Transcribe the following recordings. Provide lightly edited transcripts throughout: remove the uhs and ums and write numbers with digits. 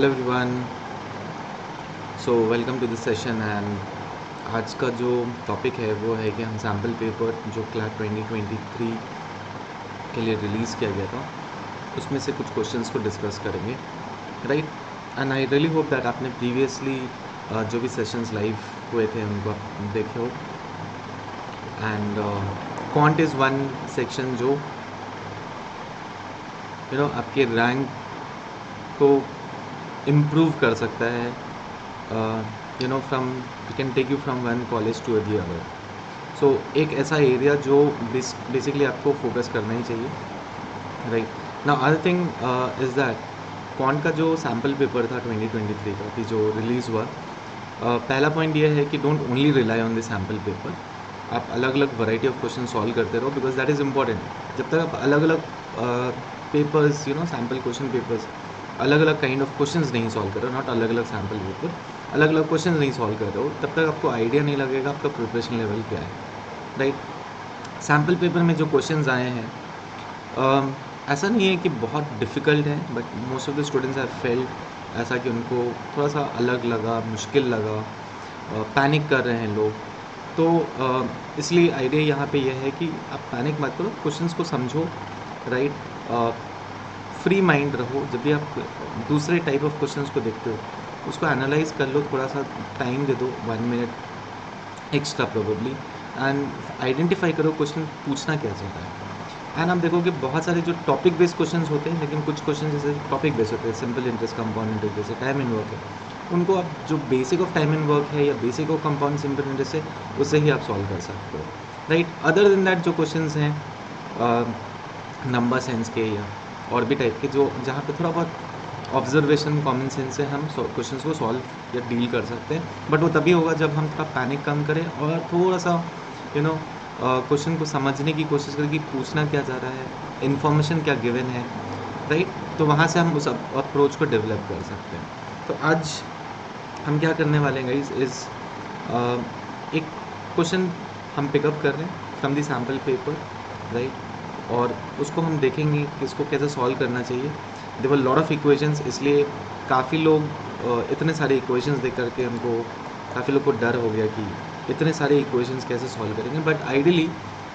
Hello everyone, so welcome to this session. And आज का जो टॉपिक है वो है कि हम सैम्पल पेपर जो क्लैट 2023 के लिए रिलीज़ किया गया था उसमें से कुछ क्वेश्चंस को डिस्कस करेंगे, right. And I really hope that आपने प्रीवियसली जो भी सेशंस लाइव हुए थे उनको आप देखे हो। And quant is one section जो you know, आपके रैंक को इम्प्रूव कर सकता है, from you can take you from one college to the other. So एक ऐसा एरिया जो बेसिकली आपको फोकस करना ही चाहिए, right. Now other thing is that quant का जो सैम्पल पेपर था 2023 का कि जो रिलीज़ हुआ, पहला पॉइंट ये है कि don't only rely on the sample paper. आप अलग अलग वैरायटी ऑफ क्वेश्चन सॉल्व करते रहो बिकॉज दैट इज़ इम्पॉर्टेंट। जब तक आप अलग अलग पेपर्स सैम्पल क्वेश्चन पेपर्स अलग अलग काइंड ऑफ क्वेश्चंस नहीं सॉल्व कर रहे हो, नॉट अलग अलग सैम्पल पेपर, अलग अलग क्वेश्चंस नहीं सॉल्व कर रहे हो, तब तक आपको आइडिया नहीं लगेगा आपका प्रिपरेशन लेवल क्या है, राइट। सैम्पल पेपर में जो क्वेश्चंस आए हैं ऐसा नहीं है कि बहुत डिफ़िकल्ट है, but most of the students have felt ऐसा कि उनको थोड़ा सा अलग लगा, मुश्किल लगा, पैनिक कर रहे हैं लोग। तो इसलिए आइडिया यहाँ पर यह है कि आप पैनिक मत करो, क्वेश्चन को समझो, राइट। फ्री माइंड रहो। जब भी आप दूसरे टाइप ऑफ क्वेश्चंस को देखते हो उसको एनालाइज कर लो, थोड़ा सा टाइम दे दो, 1 minute extra probably, and identify करो क्वेश्चन पूछना क्या चाहता है। एंड आप देखो कि बहुत सारे जो टॉपिक बेस्ड क्वेश्चंस होते हैं, लेकिन कुछ क्वेश्चन जैसे टॉपिक बेस्ड होते हैं, सिंपल इंटरेस्ट, कंपाउंड इंटरेस्ट, जैसे टाइम एंड वर्क है, उनको आप जो basic of time and work है या basic of compound simple interest है उससे ही आप सॉल्व कर सकते हो, राइट। अदर देन दैट जो क्वेश्चन हैं नंबर सेंस के या और भी टाइप के जो जहाँ पे थोड़ा बहुत ऑब्जर्वेशन कॉमन सेंस से हम क्वेश्चंस को सॉल्व या डील कर सकते हैं, बट वो तभी होगा जब हम थोड़ा पैनिक कम करें और थोड़ा सा क्वेश्चन को समझने की कोशिश करें कि पूछना क्या चाह रहा है, इन्फॉर्मेशन क्या गिवन है, राइट। तो वहाँ से हम उस अप्रोच को डेवलप कर सकते हैं। तो आज हम क्या करने वाले हैं गाइस, एक क्वेश्चन हम पिकअप कर रहे हैं from the sample paper, right, और उसको हम देखेंगे कि इसको कैसे सॉल्व करना चाहिए। There were lot of equations, इसलिए काफ़ी लोग इतने सारे इक्वेशंस देख करके हमको काफ़ी लोग को डर हो गया कि इतने सारे इक्वेशंस कैसे सॉल्व करेंगे, बट आइडियली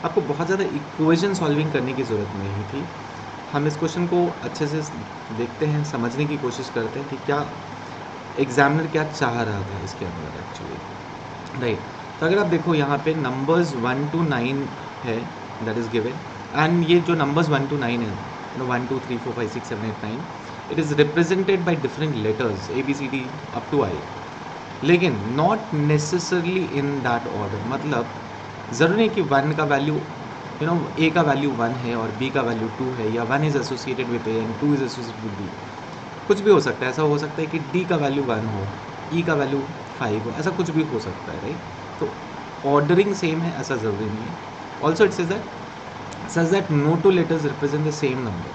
आपको बहुत ज़्यादा इक्वेशन सॉल्विंग करने की ज़रूरत नहीं थी। हम इस क्वेश्चन को अच्छे से देखते हैं, समझने की कोशिश करते हैं कि क्या एग्जामिनर क्या चाह रहा था इसके अंदर एक्चुअली, राइट। तो अगर आप देखो यहाँ पर नंबर्स 1 to 9 है, दैट इज़ गिवन, एंड ये जो नंबर्स 1 to 9 है, 1 2 3 4 5 6 7 8 9, it is represented by different letters ABCD up to I, लेकिन not necessarily in that order. मतलब ज़रूरी नहीं कि 1 का वैल्यू A का वैल्यू 1 है और B का वैल्यू 2 है, या 1 is associated with A and 2 is associated with B। कुछ भी हो सकता है, ऐसा हो सकता है कि D का वैल्यू 1 हो, E का वैल्यू 5 हो, ऐसा कुछ भी हो सकता है, राइट। तो ऑर्डरिंग सेम है ऐसा ज़रूरी नहीं है। Also it's is that Says that no two letters represent the same number.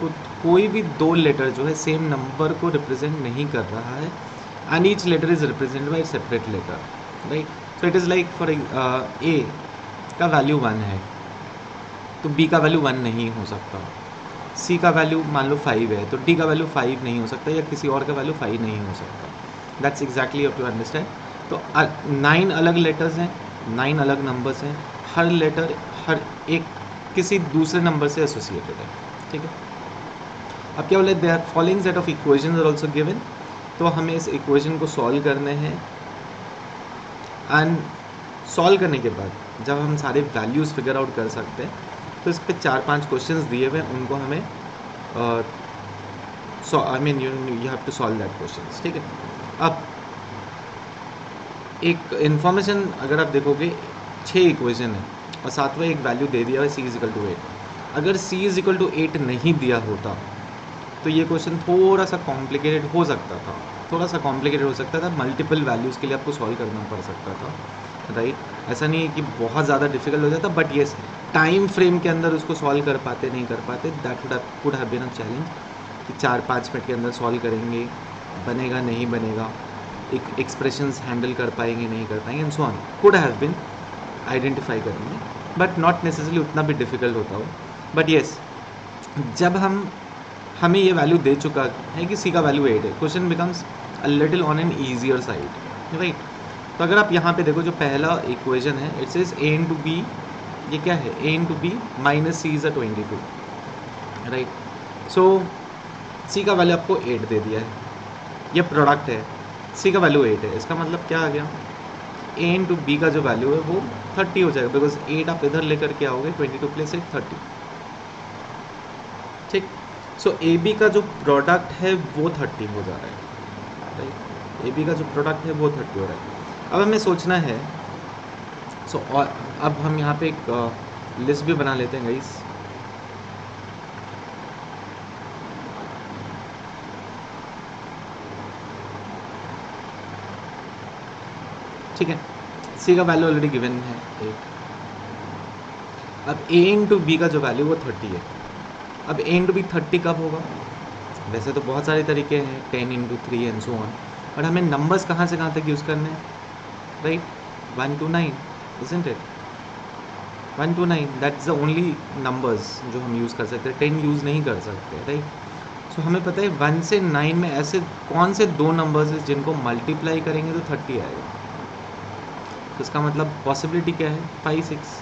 तो कोई भी दो लेटर जो है सेम नंबर को रिप्रेजेंट नहीं कर रहा है, and each letter is represent by separate letter, right. So it is like for A का वैल्यू 1 है तो B का वैल्यू 1 नहीं हो सकता, C का वैल्यू मान लो 5 है तो D का वैल्यू 5 नहीं हो सकता, या किसी और का वैल्यू 5 नहीं हो सकता। That's exactly you have to understand. तो 9 अलग लेटर्स हैं, 9 अलग नंबर्स हैं, हर लेटर हर एक किसी दूसरे नंबर से एसोसिएटेड है, ठीक है। अब क्या बोले, there following set of equations are also given. तो हमें इस इक्वेशन को सॉल्व करने हैं, एंड सॉल्व करने के बाद जब हम सारे वैल्यूज़ फिगर आउट कर सकते हैं तो इस पर 4-5 क्वेश्चंस दिए हुए हैं, उनको हमें you have to solve that questions, ठीक है। अब एक इंफॉर्मेशन अगर आप देखोगे, 6 इक्वेशन है और सातवां एक वैल्यू दे दिया है C is equal to 8। अगर C is equal to 8 नहीं दिया होता तो ये क्वेश्चन थोड़ा सा कॉम्प्लिकेटेड हो सकता था, मल्टीपल वैल्यूज़ के लिए आपको सॉल्व करना पड़ सकता था, राइट। ऐसा नहीं है कि बहुत ज़्यादा डिफिकल्ट हो जाता, बट ये टाइम फ्रेम के अंदर उसको सॉल्व कर पाते नहीं कर पाते, that would have been a challenge कि 4-5 मिनट के अंदर सॉल्व करेंगे, बनेगा नहीं बनेगा, एक एक्सप्रेशंस हैंडल कर पाएंगे नहीं कर पाएंगे, and so on, would have been identify करनी, बट नॉट नेसेसरली उतना भी डिफ़िकल्ट होता हो। बट येस, जब हम हमें ये वैल्यू दे चुका है कि सी का वैल्यू 8 है. Question becomes a little on an easier side, right. तो अगर आप यहाँ पे देखो जो पहला इक्वेशन है it's is A into B, ये क्या है A into B minus C is a 22, right. So C का वैल्यू आपको 8 दे दिया है, ये प्रोडक्ट है, सी का वैल्यू 8 है. इसका मतलब क्या आ गया, ए इन टू बी का जो वैल्यू है वो 30 हो जाएगा बिकॉज 8 आप इधर लेकर के आओगे 22 + 8 30, ठीक. सो ए बी का जो प्रोडक्ट है वो 30 हो जा रहा है, राइट. ए बी का जो प्रोडक्ट है वो 30 हो रहा है. अब हमें सोचना है, सो और अब हम यहाँ पे एक लिस्ट भी बना लेते हैं गाइस. ठीक है, सी का वैल्यू ऑलरेडी गिवन है 8. अब ए इंटू बी का जो वैल्यू वो 30 है. अब a इंटू बी 30 कब होगा, वैसे तो बहुत सारे तरीके हैं 10 × 3 एंड सो ऑन, बट हमें नंबर्स कहाँ से कहाँ तक यूज़ करने हैं, right. 1 to 9 isn't it, 1 to 9 that's the only numbers जो हम यूज़ कर सकते हैं, 10 यूज़ नहीं कर सकते, राइट. सो हमें पता है 1 से 9 में ऐसे कौन से दो नंबर्स हैं जिनको मल्टीप्लाई करेंगे तो 30 आएगा. तो इसका मतलब पॉसिबिलिटी क्या है 5, 6.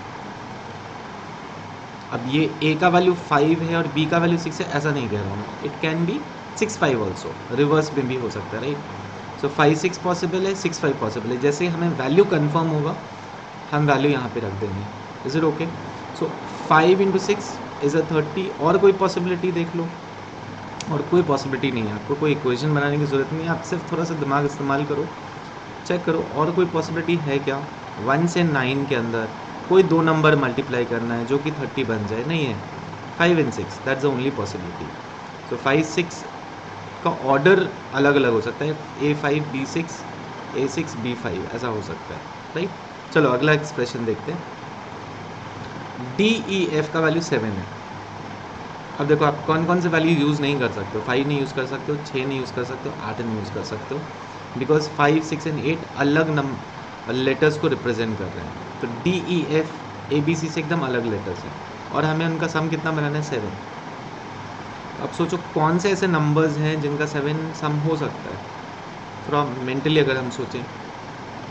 अब ये ए का वैल्यू 5 है और बी का वैल्यू 6 है, ऐसा नहीं कह रहा हूँ, it can be 6, 5 also, reverse में भी हो सकता है, राइट. सो 5, 6 पॉसिबल है, 6, 5 पॉसिबल है. जैसे हमें वैल्यू कंफर्म होगा हम वैल्यू यहाँ पे रख देंगे, is it okay. So 5 × 6 is a 30. और कोई पॉसिबिलिटी देख लो, और कोई पॉसिबिलिटी नहीं है, आपको कोई इक्वेशन बनाने की ज़रूरत नहीं है, आप सिर्फ थोड़ा सा दिमाग इस्तेमाल करो, चेक करो और कोई पॉसिबिलिटी है क्या 1 से 9 के अंदर कोई दो नंबर मल्टीप्लाई करना है जो कि 30 बन जाए. नहीं है, 5 and 6 that's the only possibility. तो 5, 6 का ऑर्डर अलग अलग हो सकता है, A 5, B 6, A 6, B 5 ऐसा हो सकता है, राइट. चलो अगला एक्सप्रेशन देखते हैं. DEF का वैल्यू 7 है. अब देखो आप कौन कौन से वैल्यू यूज़ नहीं कर सकते हो, 5 नहीं यूज़ कर सकते हो, 6 नहीं यूज़ कर सकते हो, 8 नहीं यूज़ कर सकते हो, बिकॉज 5, 6 and 8 अलग लेटर्स को रिप्रेजेंट कर रहे हैं. तो DEF ABC से एकदम अलग लेटर्स हैं और हमें उनका सम कितना बनाना है 7. अब सोचो कौन से ऐसे नंबर्स हैं जिनका 7 सम हो सकता है. थोड़ा मेंटली अगर हम सोचें,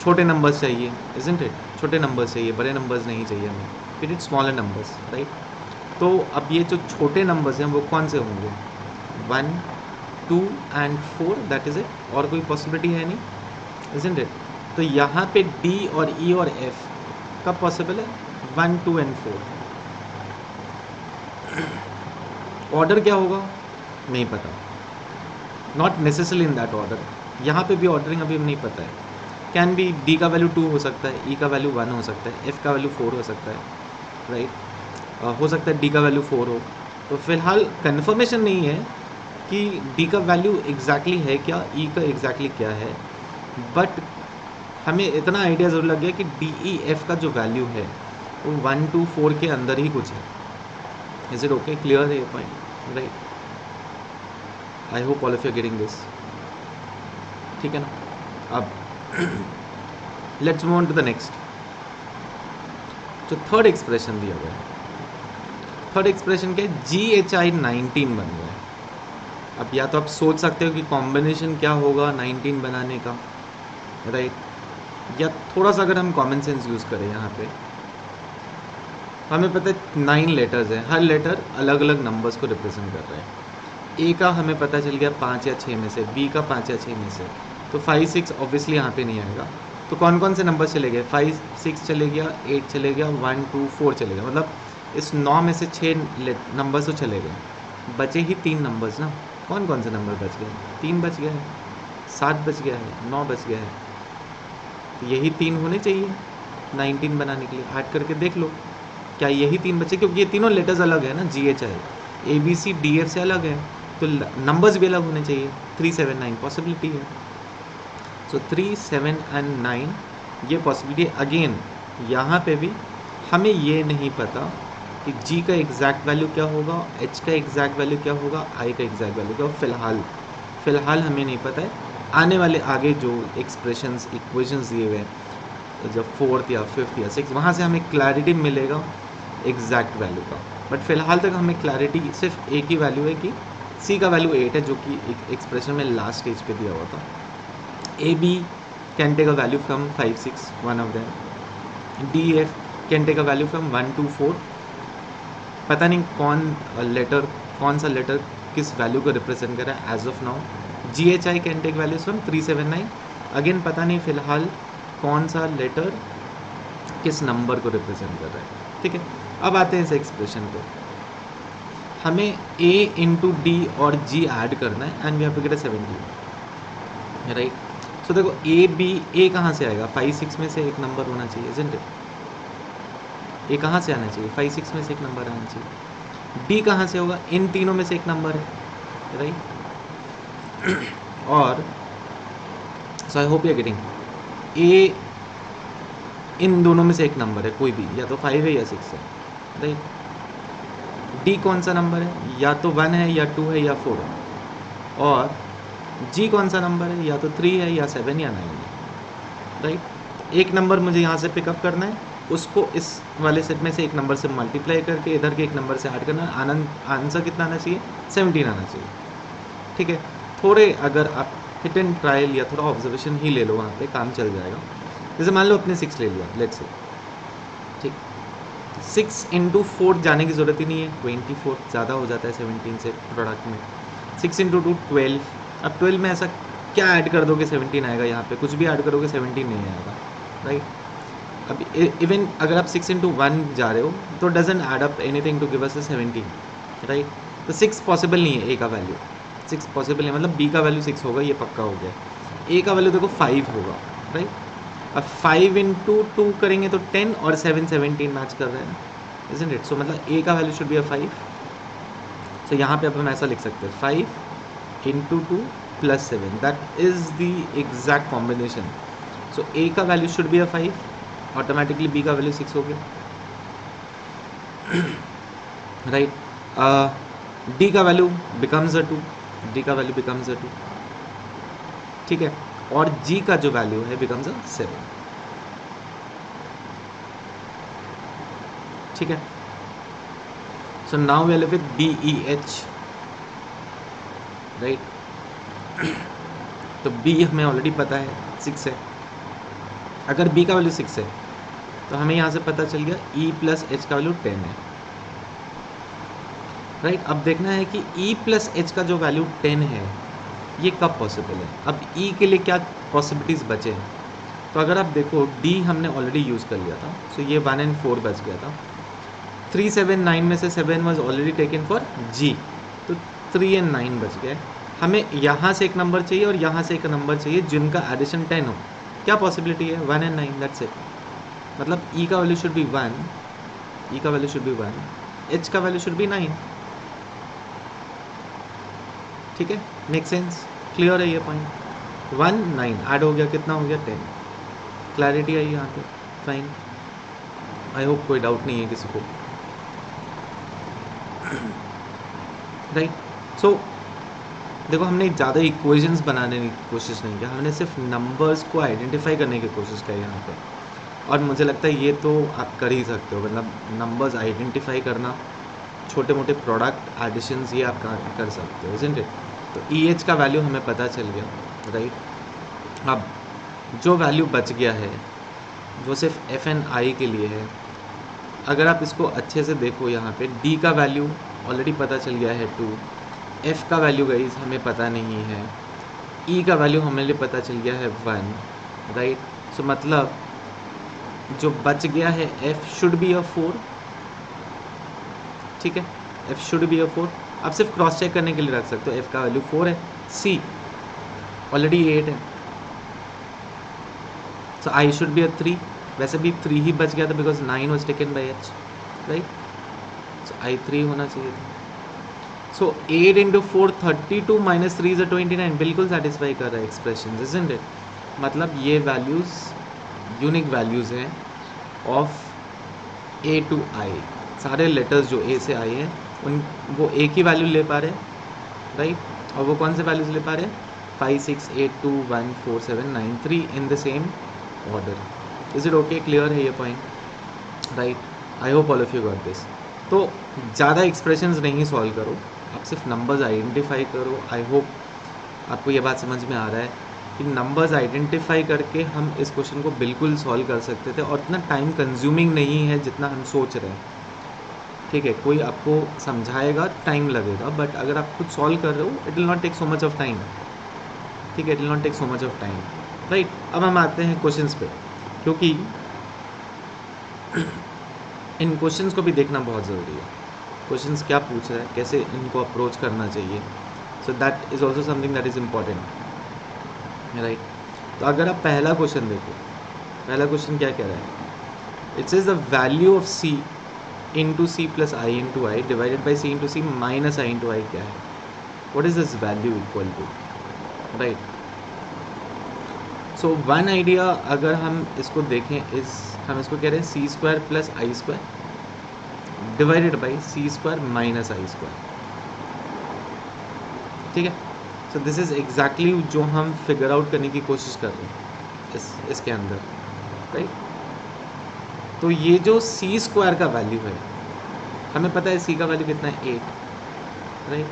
छोटे नंबर्स चाहिए, इजंट इट. छोटे नंबर्स चाहिए, बड़े नंबर्स नहीं चाहिए हमें, फिर इट स्मॉलर नंबर्स, राइट. तो अब ये जो छोटे नंबर्स हैं वो कौन से होंगे 1, 2 and 4 दैट इज़ इट. और कोई पॉसिबिलिटी है नहीं, इजंट इट. तो यहाँ पे D और E और F का पॉसिबल है 1, 2 and 4. ऑर्डर क्या होगा नहीं पता, not necessary in that order. यहाँ पे भी ऑर्डरिंग अभी नहीं पता है. कैन बी D का वैल्यू 2 हो सकता है, E का वैल्यू 1 हो सकता है, F का वैल्यू 4 हो सकता है, राइट. हो सकता है D का वैल्यू 4 हो. तो फिलहाल कन्फर्मेशन नहीं है कि D का वैल्यू एग्जैक्टली है क्या, E का एग्जैक्टली क्या है, बट हमें इतना आइडिया ज़रूर लग गया कि DEF का जो वैल्यू है वो 1, 2, 4 के अंदर ही कुछ है. इज इट ओके, क्लियर है ये point, right. I hope all of you getting this, ठीक है ना. अब let's move on to the next, जो थर्ड एक्सप्रेशन दिया हुआ है. थर्ड एक्सप्रेशन के GHI 19 बन गया है. अब या तो आप सोच सकते हो कि कॉम्बिनेशन क्या होगा 19 बनाने का, राइट या थोड़ा सा अगर हम कॉमन सेंस यूज़ करें यहाँ पे, हमें पता है 9 लेटर्स हैं, हर लेटर अलग अलग नंबर्स को रिप्रेजेंट कर रहे हैं. ए का हमें पता चल गया 5 या 6 में से, बी का 5 या 6 में से. तो 5, 6 ऑब्वियसली यहाँ पे नहीं आएगा. तो कौन कौन से नंबर चले गए, 5, 6 चले गया, 8 चले गया, 1, 2, 4 चले गया. मतलब इस 9 में से 6 नंबर्स तो चले गए, बचे ही 3 नंबर्स ना. कौन कौन से नंबर बच गए, 3 बच गया है, 7 बच गया है, 9 बच गया है. यही 3 होने चाहिए 19 बनाने के लिए. ऐड करके देख लो क्या यही 3 बचे, क्योंकि ये तीनों लेटर्स अलग है ना. GHI ABC DF से अलग है तो नंबर्स भी अलग होने चाहिए. 3, 7, 9 पॉसिबिलिटी है. सो 3, 7 and 9 ये पॉसिबिलिटी. अगेन यहाँ पे भी हमें ये नहीं पता कि G का एग्जैक्ट वैल्यू क्या होगा, H का एग्जैक्ट वैल्यू क्या होगा, I का एग्जैक्ट वैल्यू क्या होगा. फिलहाल हमें नहीं पता है. आने वाले आगे जो एक्सप्रेशंस इक्वेशंस दिए हुए हैं जब 4th या 5th या 6 वहाँ से हमें क्लैरिटी मिलेगा एग्जैक्ट वैल्यू का. बट फिलहाल तक हमें क्लैरिटी सिर्फ एक ही वैल्यू है कि c का वैल्यू 8 है जो कि एक एक्सप्रेशन में लास्ट स्टेज पे दिया हुआ था। A B can take a value from 5, 6, 1 of them. D F can take a value from 1 to 4। पता नहीं कौन सा लेटर किस वैल्यू को रिप्रेजेंट कर रहा है as of now. G H I can take values from 3, 7, 9। Again पता नहीं फिलहाल कौन सा लेटर किस नंबर को रिप्रेजेंट कर रहा है। ठीक है, अब आते हैं इस एक्सप्रेशन पे। हमें a इंटू डी और g ऐड करना है and we have to get a 17, right. So देखो a कहाँ से आएगा? 5, 6 में से एक नंबर होना चाहिए, इज़न्ट इट? a कहाँ से आना चाहिए? 5, 6 में से एक नंबर आना चाहिए। d कहाँ से होगा? इन तीनों में से एक नंबर है, राइट। और so I hope you are getting, a इन दोनों में से एक नंबर है कोई भी, या तो 5 है या 6 है, राइट। डी कौन सा नंबर है? या तो 1 है या 2 है या 4 है। और जी कौन सा नंबर है? या तो 3 है या 7 या 9 है, राइट। एक नंबर मुझे यहाँ से पिकअप करना है, उसको इस वाले सेट में से एक नंबर से मल्टीप्लाई करके इधर के एक नंबर से ऐड करना है। आंसर कितना आना चाहिए? 17 आना चाहिए। ठीक है, थोड़े अगर आप हिट एंड ट्रायल या थोड़ा ऑब्जर्वेशन ही ले लो वहाँ पे, काम चल जाएगा। जैसे मान लो अपने 6 ले लिया, लेट्स से, ठीक। 6 इंटू 4 जाने की ज़रूरत ही नहीं है, 24 ज़्यादा हो जाता है 17 से प्रोडक्ट में। 6 इंटू 2, 12। अब 12 में ऐसा क्या ऐड कर दोगे 17 आएगा? यहाँ पे कुछ भी ऐड करोगे 17 नहीं आएगा, राइट। अब इवन अगर आप 6 इंटू 1 जा रहे हो तो doesn't add up anything to give us 17, right. तो 6 पॉसिबल नहीं है, ए का वैल्यू 6 पॉसिबल है, मतलब बी का वैल्यू 6 होगा, ये पक्का हो गया। ए का वैल्यू देखो 5 होगा, राइट। अब 5 इंटू 2 करेंगे तो 10 और 7, 17 मैच कर रहे हैं, इज़न्ट इट? सो मतलब ए का value should be a 5। So यहाँ पे अब हम ऐसा लिख सकते हैं 5 into 2 plus 7, that is the exact combination. So A का value should be a 5, automatically B का वैल्यू 6 हो गया, राइट। डी का वैल्यू बिकम्स अ 2, डी का वैल्यू बिकम्स अ 2, ठीक है। और g का जो वैल्यू है बिकम्स अ 7, ठीक है। So now we are left with b e h, right. तो b हमें ऑलरेडी पता है 6 है। अगर b का वैल्यू 6 है तो हमें यहाँ से पता चल गया e प्लस h का वैल्यू 10 है, राइट। अब देखना है कि e प्लस h का जो वैल्यू 10 है ये कब पॉसिबल है। अब e के लिए क्या पॉसिबिलिटीज़ बचे हैं? तो अगर आप देखो d हमने ऑलरेडी यूज़ कर लिया था, सो ये 1 और 4 बच गया था। 3, 7, 9 में से 7 was already taken for g, तो 3 और 9 बच गए। हमें यहाँ से एक नंबर चाहिए और यहाँ से एक नंबर चाहिए जिनका एडिशन 10 हो। क्या पॉसिबिलिटी है? 1 और 9, दैट्स इट। मतलब e का वैल्यू शुड बी 1, e का वैल्यू शुड बी 1, h का वैल्यू शुड बी 9, ठीक है। Make sense? क्लियर है ये पॉइंट? 1, 9 ऐड हो गया, कितना हो गया? 10। क्लैरिटी आई यहाँ पे? फाइन, आई होप कोई डाउट नहीं है किसी को, राइट। सो देखो हमने ज़्यादा इक्वेशंस बनाने की कोशिश नहीं की, हमने सिर्फ नंबर्स को आइडेंटिफाई करने की कोशिश की यहाँ पे। और मुझे लगता है ये तो आप कर ही सकते हो, मतलब नंबर्स आइडेंटिफाई करना, छोटे मोटे प्रोडक्ट एडिशंस ये आप कर सकते हो, इज़न्ट इट? तो EH का वैल्यू हमें पता चल गया, राइट। अब जो वैल्यू बच गया है वो सिर्फ F और I के लिए है। अगर आप इसको अच्छे से देखो यहाँ पे D का वैल्यू ऑलरेडी पता चल गया है 2, F का वैल्यू गाइस हमें पता नहीं है, E का वैल्यू हमें लिए पता चल गया है 1, राइट। सो मतलब जो बच गया है F शुड बी अ 4, ठीक है। F should be a 4। आप सिर्फ क्रॉस चेक करने के लिए रख सकते हो, F का वैल्यू 4 है, C ऑलरेडी 8 है, so I should be a 3। वैसे भी 3 ही बच गया था because 9 was taken by H, right. So I 3 होना चाहिए था। सो 8 इंटू 4, 32 माइनस 3 इज 29, बिल्कुल सेटिस्फाई कर रहा है एक्सप्रेशन, इज़न्ट इट? मतलब ये वैल्यूज़ यूनिक वैल्यूज़ हैं ऑफ A to I। सारे लेटर्स जो A से आए हैं उन वो एक ही वैल्यू ले पा रहे हैं, राइट। और वो कौन से वैल्यूज ले पा रहे हैं? 5, 6, 8, 2, 1, 4, 7, 9, 3 in the same order. Is it okay? Clear है ये point, right? I hope all of you got this. तो ज़्यादा एक्सप्रेशंस नहीं सॉल्व करो, आप सिर्फ नंबर्स आइडेंटिफाई करो। आई होप आपको ये बात समझ में आ रहा है कि नंबर्स आइडेंटिफाई करके हम इस क्वेश्चन को बिल्कुल सॉल्व कर सकते थे और इतना टाइम कंज्यूमिंग नहीं है जितना हम सोच रहे हैं। ठीक है, कोई आपको समझाएगा, टाइम लगेगा, बट अगर आप खुद सॉल्व कर रहे हो it will not take so much of time. ठीक है, it will not take so much of time, right. अब हम आते हैं क्वेश्चंस पे, क्योंकि इन क्वेश्चंस को भी देखना बहुत ज़रूरी है। क्वेश्चंस क्या पूछ रहा है, कैसे इनको अप्रोच करना चाहिए, so that is also something that is important, right. तो अगर आप पहला क्वेश्चन देखो, पहला क्वेश्चन क्या कह रहा है, it's is the value of c into C plus I into I divided by C into C minus I into I क्या है, what is this value equal to, right. So one idea अगर हम इसको देखें, इस हम इसको कह रहे हैं C square plus I square divided by C square minus I square. ठीक है, सो दिस इज़ एग्जैक्टली जो हम फिगर आउट करने की कोशिश कर रहे हैं इसके अंदर, राइट। तो ये जो सी स्क्वायर का वैल्यू है, हमें पता है सी का वैल्यू कितना है 8, राइट।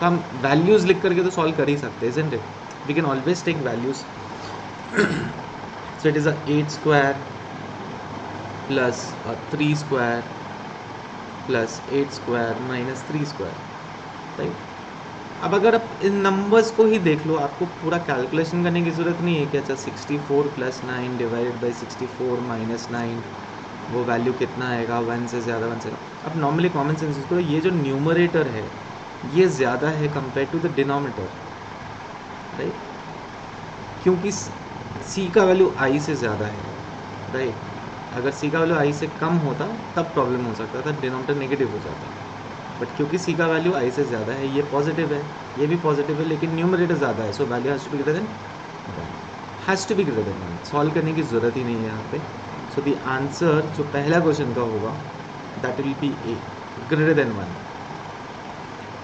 तो हम वैल्यूज़ लिख करके तो सॉल्व कर ही सकते हैं, isn't it, we can always take values. So it is a 8 square plus a 3 square plus 8 square minus 3 square, right? अब अगर आप इन नंबर्स को ही देख लो, आपको पूरा कैलकुलेशन करने की ज़रूरत नहीं है कि अच्छा 64 प्लस 9 डिवाइडेड बाई 64 माइनस 9 वो वैल्यू कितना आएगा, 1 से ज़्यादा 1 से। अब नॉर्मली कॉमन सेंस यूज़ करो, ये जो न्यूमरेटर है ये ज़्यादा है compare to the denominator, right, क्योंकि c का वैल्यू i से ज़्यादा है, राइट। अगर c का वैल्यू i से कम होता तब प्रॉब्लम हो सकता था, डिनोमिनेटर नेगेटिव हो जाता, बट क्योंकि c का वैल्यू i से ज़्यादा है, ये पॉजिटिव है, ये भी पॉजिटिव है, लेकिन न्यूमरेटर ज़्यादा है, so value has to be greater than 1, has to be greater than 1। Solve करने की ज़रूरत ही नहीं है यहाँ पे। सो द आंसर जो पहला क्वेश्चन का होगा that will be a greater than 1।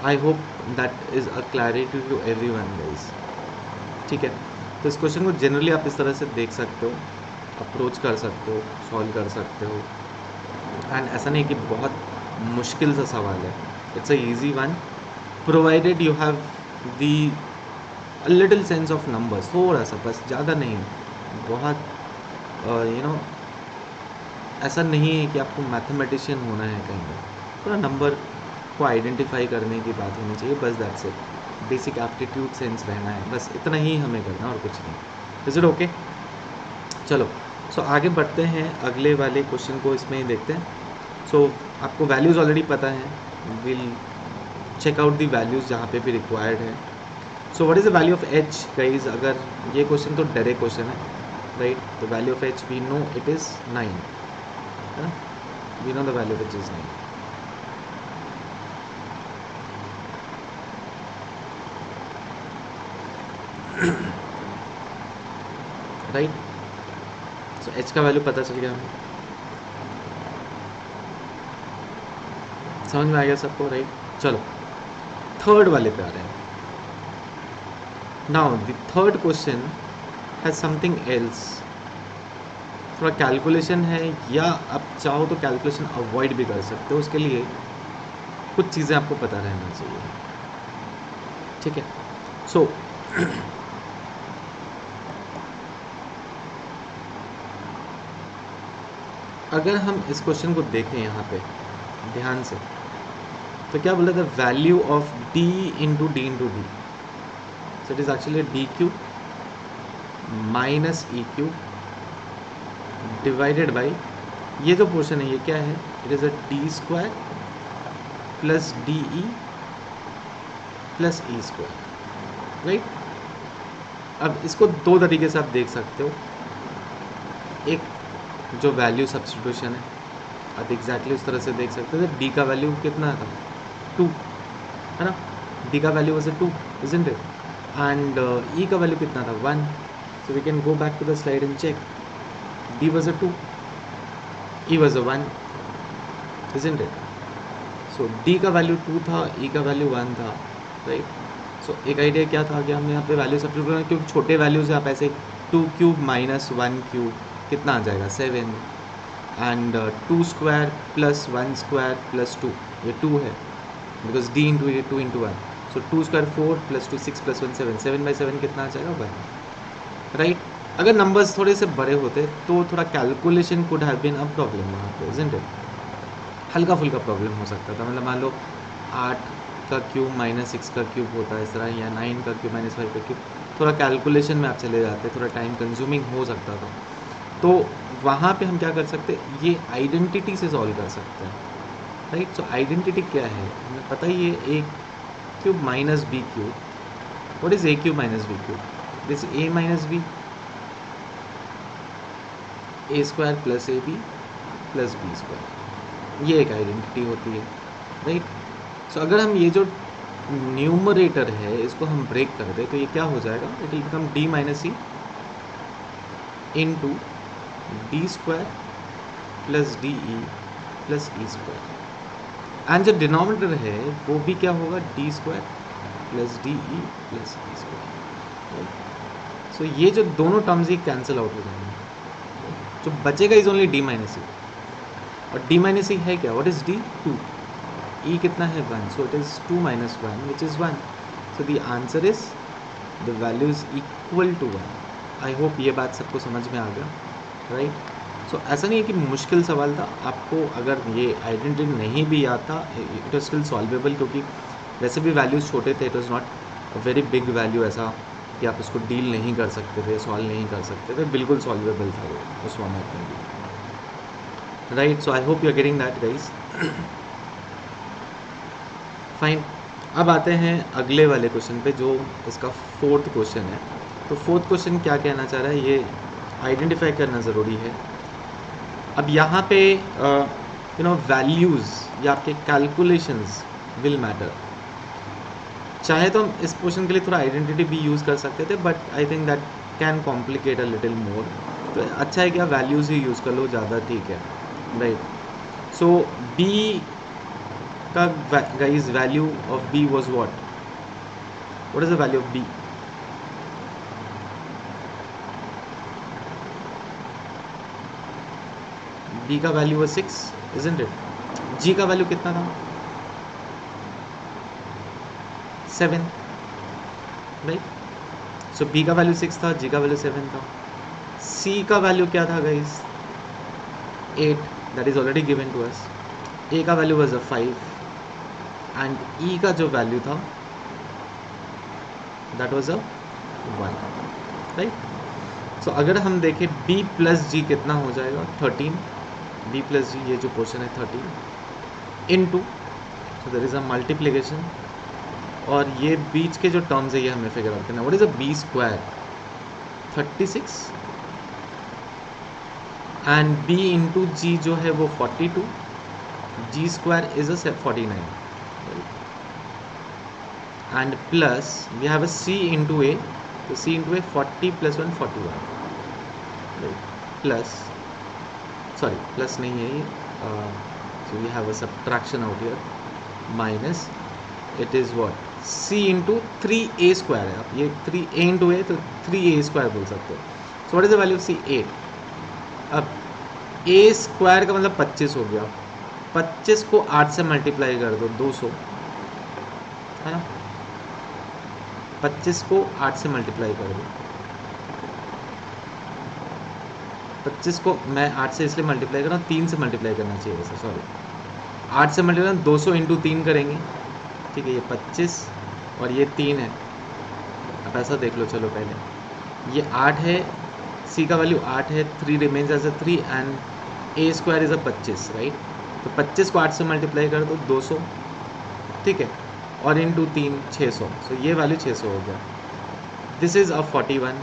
I hope that is a clarity to every one guys. ठीक है, तो इस क्वेश्चन को जनरली आप इस तरह से देख सकते हो, अप्रोच कर सकते हो, सॉल्व कर सकते हो, एंड ऐसा नहीं कि बहुत मुश्किल सा सवाल है, it's a easy one provided you have the a little sense of numbers, थोड़ा सा बस, ज़्यादा नहीं, बहुत यू नो ऐसा नहीं है कि आपको मैथमेटिशियन होना है कहीं पर, थोड़ा नंबर को आइडेंटिफाई करने की बात होनी चाहिए बस, that's it. Basic aptitude sense रहना है बस, इतना ही हमें करना और कुछ नहीं। Is it okay? चलो सो आगे बढ़ते हैं अगले वाले क्वेश्चन को, इसमें ही देखते हैं। सो आपको वैल्यूज़ ऑलरेडी पता है, will check out the values जहाँ पे भी रिक्वायर्ड है। So what is the value of h guys? अगर ये क्वेश्चन तो डायरेक्ट क्वेश्चन है, राइट। तो value of h we know it is 9, है ना, we know the value of h is 9। Right, so h का वैल्यू पता चल गया हमें, समझ में आ गया सबको, राइट। चलो थर्ड वाले पे आ रहे हैं। Now the third question has something else, थोड़ा कैलकुलेशन है, या आप चाहो तो कैलकुलेशन अवॉइड भी कर सकते हो, उसके लिए कुछ चीज़ें आपको पता रहना चाहिए। ठीक है, सो अगर हम इस क्वेश्चन को देखें यहाँ पे ध्यान से, तो क्या बोला था, value of d into D into D, so it is actually D cube minus E cube divided by, ये जो पोर्शन है ये क्या है, it is a D square plus D E plus E square, right. अब इसको दो तरीके से आप देख सकते हो, एक जो वैल्यू सब्स्टिट्यूशन है, आप एग्जैक्टली उस तरह से देख सकते थे, d का वैल्यू कितना था 2, है ना, d का value was 2 isn't it, and e का वैल्यू कितना था 1, so we can go back to the slide and check, d was 2, e was 1 isn't it. So d का वैल्यू 2 था, e का वैल्यू 1 था, राइट। सो एक idea क्या था कि हम यहाँ पे वैल्यू सब्स्टिट्यूट, क्योंकि छोटे वैल्यूज आप ऐसे 2³ माइनस 1³ कितना आ जाएगा 7, एंड 2² प्लस 1² प्लस 2, ये 2 है, बिकॉज d इंटू ये 2 into one, so 2 square 4 plus 2 6 plus 1 7, 7 by 7 कितना आ जाएगा 1 राइट। अगर नंबर्स थोड़े से बड़े होते तो थोड़ा calculation could have been a problem वहाँ पे, इजंट इट, हल्का फुल्का प्रॉब्लम हो सकता था। मतलब मान लो 8 का क्यूब माइनस 6 का क्यूब होता है इस तरह, या 9 का क्यूब माइनस 5 का क्यूब, थोड़ा कैलकुलेशन में आप चले जाते, थोड़ा टाइम कंज्यूमिंग हो सकता था। तो वहाँ पे हम क्या कर सकते, ये आइडेंटिटी से सॉल्व कर सकते हैं राइट। सो आइडेंटिटी क्या है हमें पता ही है, a³ - b³। What is a³ - b³? This a - b, a² + ab + b², ये एक आइडेंटिटी होती है राइट। सो अगर हम ये जो न्यूमरेटर है इसको हम ब्रेक कर दें तो ये क्या हो जाएगा, it will become d - c × d² + de + e², and जो डिनोमिनेटर है वो भी क्या होगा, d² + de + e²। सो ये जो दोनों टर्म्स ये कैंसिल आउट हो जाएंगे, जो बचेगा इज ओनली d - e। और d - e है क्या, व्हाट इज d? 2, e कितना है 1, so it is 2 - 1 which is 1। So the answer is, the value is equal to 1। I hope ये बात सबको समझ में आ गया राइट। सो ऐसा नहीं है कि मुश्किल सवाल था, आपको अगर ये आइडेंटिटी नहीं भी आता इट इज स्टिल सॉल्वेबल, क्योंकि वैसे भी वैल्यूज छोटे थे, it is not a very big value ऐसा कि आप उसको डील नहीं कर सकते थे, सॉल्व नहीं कर सकते थे, बिल्कुल सॉल्वेबल था वो उस मोमेंट में भी right. So I hope you are getting that guys, fine. अब आते हैं अगले वाले क्वेश्चन पे जो इसका 4th क्वेश्चन है। तो 4th क्वेश्चन क्या कहना चाह रहा है, ये आइडेंटिफाई करना ज़रूरी है। अब यहाँ पे यू नो वैल्यूज़ या आपके कैलकुलेशंस विल मैटर। चाहे तो हम इस क्वेश्चन के लिए थोड़ा आइडेंटिटी भी यूज़ कर सकते थे, but I think that can complicate a little more. तो अच्छा है कि आप वैल्यूज़ ही यूज़ कर लो ज़्यादा, ठीक है राइट। सो b का guys value of b was what is the value of b? b का value was 6 isn't it. g का वैल्यू कितना था, 7 राइट। सो b का वैल्यू 6 था, g का वैल्यू 7 था। c का वैल्यू क्या था guys, 8, that is already given to us. a का वैल्यू वाज 5 एंड e का जो वैल्यू था दैट वाज 1 राइट। सो अगर हम देखें b प्लस g कितना हो जाएगा, 13। b प्लस जी ये जो पोर्शन है 13 into, so there is a multiplication, और ये बीच के जो टर्म्स है ये हमें फिगर आउट करना है। What is a b² 36 and b into G जो है वो 42, g² is a 49 and plus we have a c into a, so c into a 40 + 1 41 right, plus sorry plus नहीं है ये, so we have a subtraction out here minus, it is what c into 3a square है। अब ये 3a into a तो 3a square बोल सकते हो। so what is the value of c? 8। अब a square का मतलब 25 हो गया, 25 को 8 से मल्टीप्लाई कर दो 200 है ना, 25 को 8 से मल्टीप्लाई कर दो। 25 को मैं 8 से इसलिए मल्टीप्लाई कर रहा हूँ, 3 से मल्टीप्लाई करना चाहिए वैसे, सॉरी 8 से मल्टीप्लाई 200 × 3 करेंगे, ठीक है। ये 25 और ये 3 है। अब ऐसा देख लो, चलो पहले ये 8 है, c का वैल्यू 8 है, 3 remains as a 3 and a² is a 25 right. तो 25 को 8 से मल्टीप्लाई कर दो 200, ठीक है, और इनटू 3 600, सो ये वैल्यू 600 हो गया। This is a 41।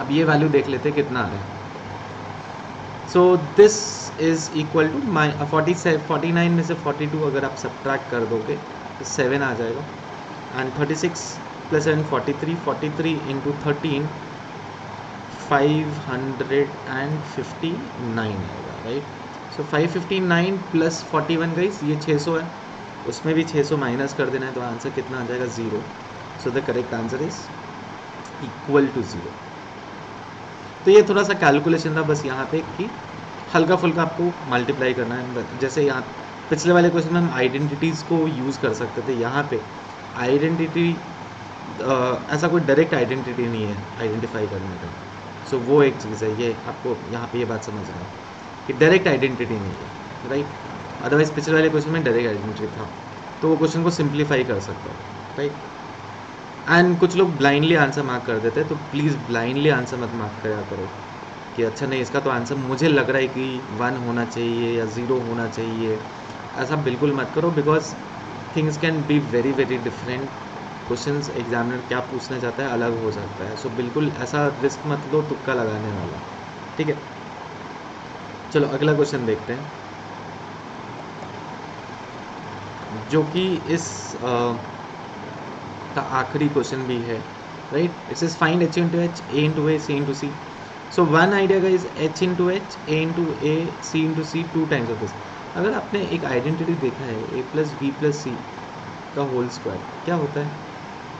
अब ये वैल्यू देख लेते कितना आ रहा है। So this is equal to my 49 में से 42 अगर आप सब्ट्रैक्ट कर दोगे तो 7 आ जाएगा एंड 36 + 7 43 इंटू 13 559 आएगा राइट। तो 559 + 41 गाइस ये 600 है, उसमें भी 600 माइनस कर देना है तो आंसर कितना आ जाएगा 0। So the correct answer is equal to 0। तो ये थोड़ा सा कैलकुलेशन था बस यहाँ पे, कि हल्का फुल्का आपको मल्टीप्लाई करना है। जैसे यहाँ पिछले वाले क्वेश्चन में हम आइडेंटिटीज़ को यूज़ कर सकते थे, यहाँ पे आइडेंटिटी ऐसा कोई डायरेक्ट आइडेंटिटी नहीं है आइडेंटिफाई करने का। सो वो एक चीज़ है, ये आपको यहाँ पे ये बात समझ रहा है कि डायरेक्ट आइडेंटिटी नहीं है, राइट। अदरवाइज पिछले वाले क्वेश्चन में डायरेक्ट आइडेंटिटी था, तो वो क्वेश्चन को सिंप्लीफाई कर सकता है, राइट। एंड कुछ लोग ब्लाइंडली आंसर मार्क कर देते हैं, तो प्लीज़ ब्लाइंडली आंसर मत मार्क करा करो कि अच्छा नहीं इसका तो आंसर मुझे लग रहा है कि 1 होना चाहिए या 0 होना चाहिए, ऐसा बिल्कुल मत करो। Because things can be very very different, questions examiner क्या पूछना चाहता है अलग हो सकता है। सो बिल्कुल ऐसा रिस्क मत लो तुक्का लगाने वाला, ठीक है। चलो अगला क्वेश्चन देखते हैं, जो कि इस का आखिरी क्वेश्चन भी है, right. It is find H into H, A into A, C into C. So one idea guys, H into H, A into A, C into C, 2 times of this. अगर आपने एक आइडेंटिटी देखा है ए plus B plus सी का whole square क्या होता है,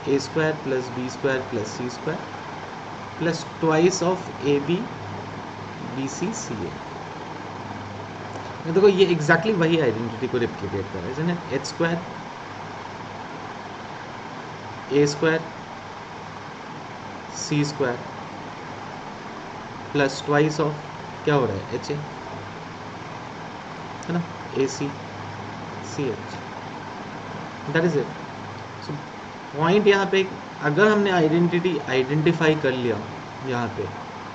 ए square plus B square plus C square plus twice of A B, B C, सी ए। देखो ये एग्जैक्टली वही आइडेंटिटी को रिप्लिकेट कर रहा है, जैसे H square, A square, C square plus twice of क्या हो रहा है एच ए, है ना, ए सी, C H, that is it. So point यहाँ पे अगर हमने आइडेंटिटी आइडेंटिफाई कर लिया यहाँ पे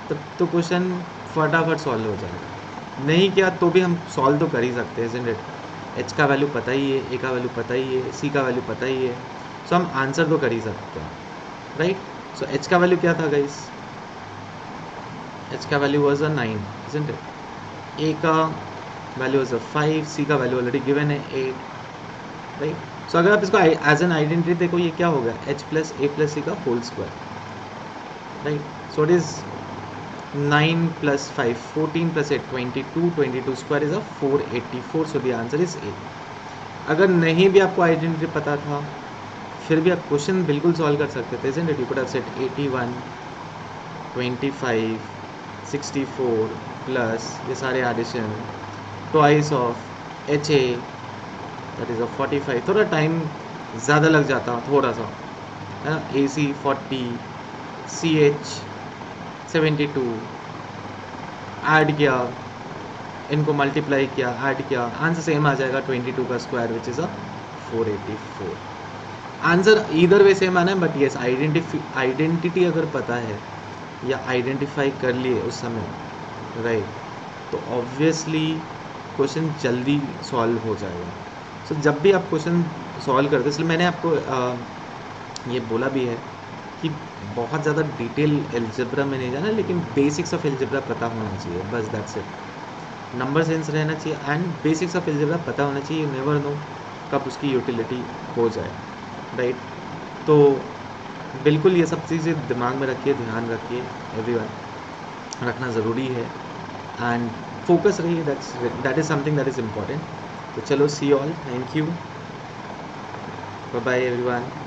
तब तो क्वेश्चन फटाफट सॉल्व हो जाएगा, नहीं किया तो भी हम सॉल्व तो कर ही सकते हैं, इज़न्ट इट। एच का वैल्यू पता ही है, ए का वैल्यू पता ही है, सी का वैल्यू पता ही है, सो हम आंसर तो कर ही सकते हैं, राइट। सो एच का वैल्यू क्या था गाइस, एच का value was a 9, isn't it. ए का वैल्यू वॉज अ 5, सी का वैल्यू ऑलरेडी गिवन है 8, राइट। सो अगर आप इसको एज एन आइडेंटिटी देखो ये क्या होगा, h प्लस ए प्लस सी का whole square, right. So it is 9 plus 5 14 plus 8 22, 22 square is a 484, so the answer is ए। अगर नहीं भी आपको आइडेंटिटी पता था फिर भी आप क्वेश्चन बिल्कुल सॉल्व कर सकते थे, isn't it. You could have set 81 25 64 plus ये सारे addition twice of H A, that is a 45, थोड़ा टाइम ज़्यादा लग जाता थोड़ा सा, है ना। ए सी 40, सी एच 72, ऐड किया इनको, मल्टीप्लाई किया, ऐड किया, आंसर सेम आ जाएगा 22 का square which is a 484। Answer either way same आना है, बट येस आइडेंटिटी अगर पता है या आइडेंटिफाई कर लिए उस समय, राइट, तो ऑब्वियसली क्वेश्चन जल्दी सॉल्व हो जाएगा। सो जब भी आप क्वेश्चन सॉल्व करते, इसलिए मैंने आपको ये बोला भी है कि बहुत ज़्यादा डिटेल एल्जेब्रा में नहीं जाना, लेकिन बेसिक्स ऑफ एल्जेब्रा पता होना चाहिए, बस दैट्स इट। नंबर सेंस रहना चाहिए एंड बेसिक्स ऑफ एल्जेब्रा पता होना चाहिए, यू नेवर नो कब उसकी यूटिलिटी हो जाए, राइट। तो बिल्कुल ये सब चीज़ें दिमाग में रखिए, ध्यान रखिए, एवरीवन रखना ज़रूरी है एंड फोकस रहिए, that is something that is important. तो चलो, see all, thank you, bye bye everyone.